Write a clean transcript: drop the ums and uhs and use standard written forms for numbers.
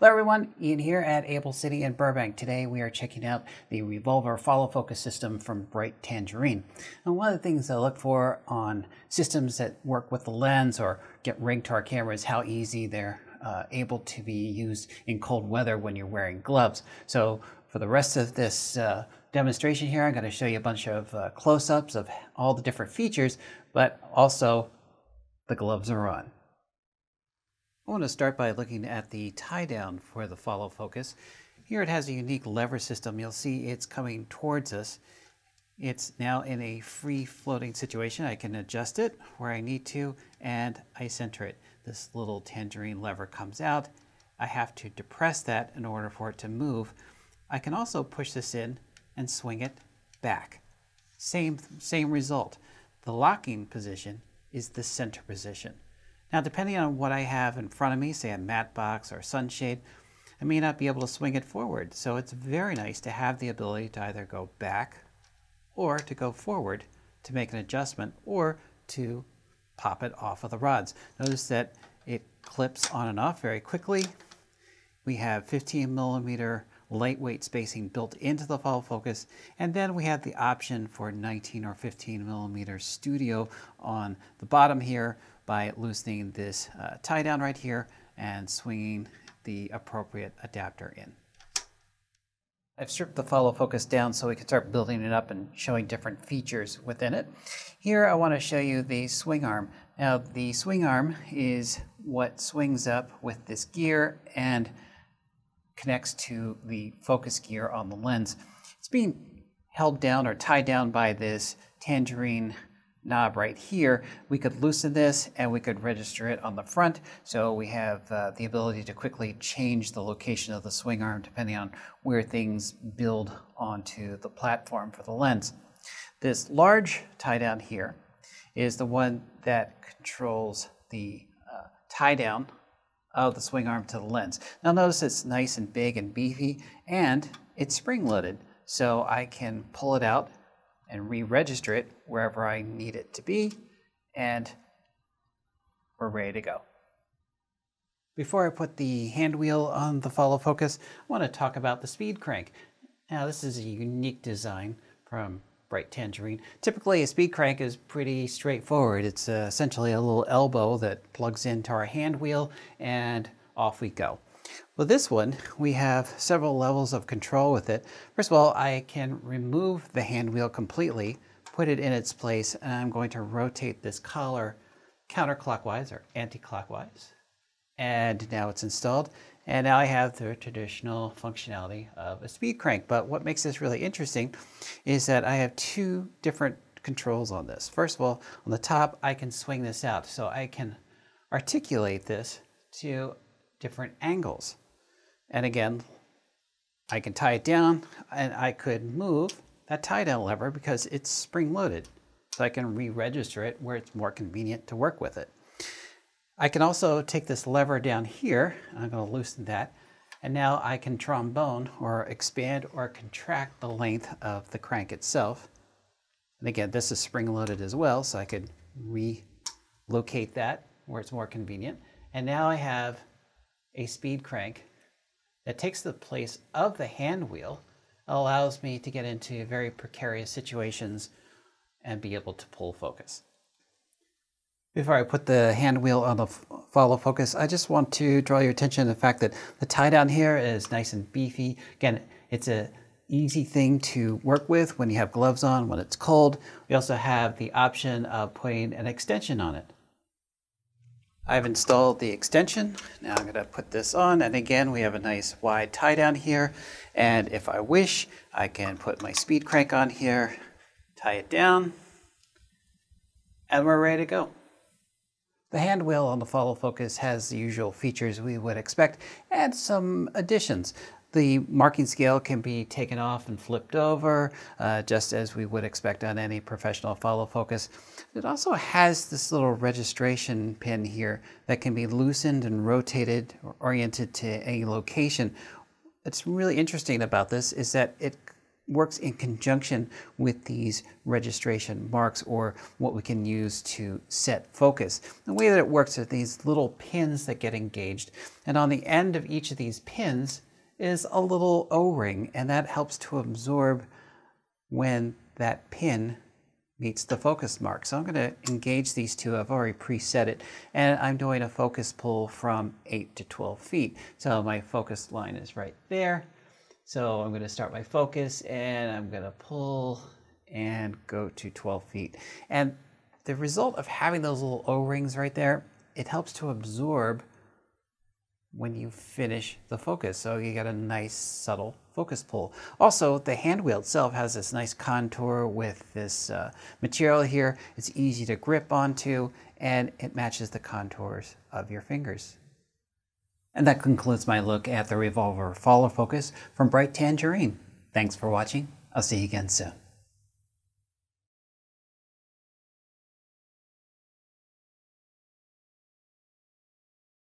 Hello everyone, Ian here at Abel City in Burbank. Today we are checking out the Revolvr Follow Focus System from Bright Tangerine. And one of the things I look for on systems that work with the lens or get rigged to our camera is how easy they're able to be used in cold weather when you're wearing gloves. So for the rest of this demonstration here, I'm going to show you a bunch of close-ups of all the different features, but also the gloves are on. I want to start by looking at the tie-down for the follow focus. Here it has a unique lever system. You'll see it's coming towards us. It's now in a free-floating situation. I can adjust it where I need to, and I center it. This little tangerine lever comes out. I have to depress that in order for it to move. I can also push this in and swing it back. Same result. The locking position is the center position. Now, depending on what I have in front of me, say a matte box or sunshade, I may not be able to swing it forward. So it's very nice to have the ability to either go back or to go forward to make an adjustment or to pop it off of the rods. Notice that it clips on and off very quickly. We have 15 millimeter lightweight spacing built into the follow focus, and then we have the option for 19 or 15 millimeter studio on the bottom here by loosening this tie down right here and swinging the appropriate adapter in. I've stripped the follow focus down so we can start building it up and showing different features within it. Here I want to show you the swing arm. Now the swing arm is what swings up with this gear and connects to the focus gear on the lens. It's being held down or tied down by this tangerine knob right here. We could loosen this and we could register it on the front, so we have the ability to quickly change the location of the swing arm depending on where things build onto the platform for the lens. This large tie down here is the one that controls the tie down of the swing arm to the lens. Now notice it's nice and big and beefy, and it's spring-loaded, so I can pull it out and re-register it wherever I need it to be, and we're ready to go. Before I put the hand wheel on the follow focus, I want to talk about the speed crank. Now this is a unique design from Bright Tangerine. Typically a speed crank is pretty straightforward. It's essentially a little elbow that plugs into our hand wheel and off we go. Well, this one, we have several levels of control with it. First of all, I can remove the hand wheel completely, put it in its place, and I'm going to rotate this collar counterclockwise or anti-clockwise. And now it's installed. And now I have the traditional functionality of a speed crank. But what makes this really interesting is that I have two different controls on this. First of all, on the top, I can swing this out. So I can articulate this to different angles. And again, I can tie it down, and I could move that tie down lever because it's spring-loaded. So I can re-register it where it's more convenient to work with it. I can also take this lever down here, and I'm going to loosen that, and now I can trombone or expand or contract the length of the crank itself. And again, this is spring-loaded as well, so I could relocate that where it's more convenient. And now I have a speed crank that takes the place of the hand wheel, allows me to get into very precarious situations and be able to pull focus. Before I put the hand wheel on the follow focus, I just want to draw your attention to the fact that the tie down here is nice and beefy. Again, it's an easy thing to work with when you have gloves on, when it's cold. We also have the option of putting an extension on it. I've installed the extension. Now I'm going to put this on, and again, we have a nice wide tie down here. And if I wish, I can put my speed crank on here, tie it down, and we're ready to go. The hand wheel on the follow focus has the usual features we would expect and some additions. The marking scale can be taken off and flipped over just as we would expect on any professional follow focus. It also has this little registration pin here that can be loosened and rotated or oriented to any location. What's really interesting about this is that it works in conjunction with these registration marks, or what we can use to set focus. The way that it works are these little pins that get engaged, and on the end of each of these pins is a little O-ring, and that helps to absorb when that pin meets the focus mark. So I'm going to engage these two. I've already preset it, and I'm doing a focus pull from 8 to 12 feet. So my focus line is right there. So I'm going to start my focus, and I'm going to pull and go to 12 feet. And the result of having those little O-rings right there, it helps to absorb when you finish the focus. So you get a nice subtle focus pull. Also, the hand wheel itself has this nice contour with this material here. It's easy to grip onto, and it matches the contours of your fingers. And that concludes my look at the Revolvr Follow Focus from Bright Tangerine. Thanks for watching. I'll see you again soon.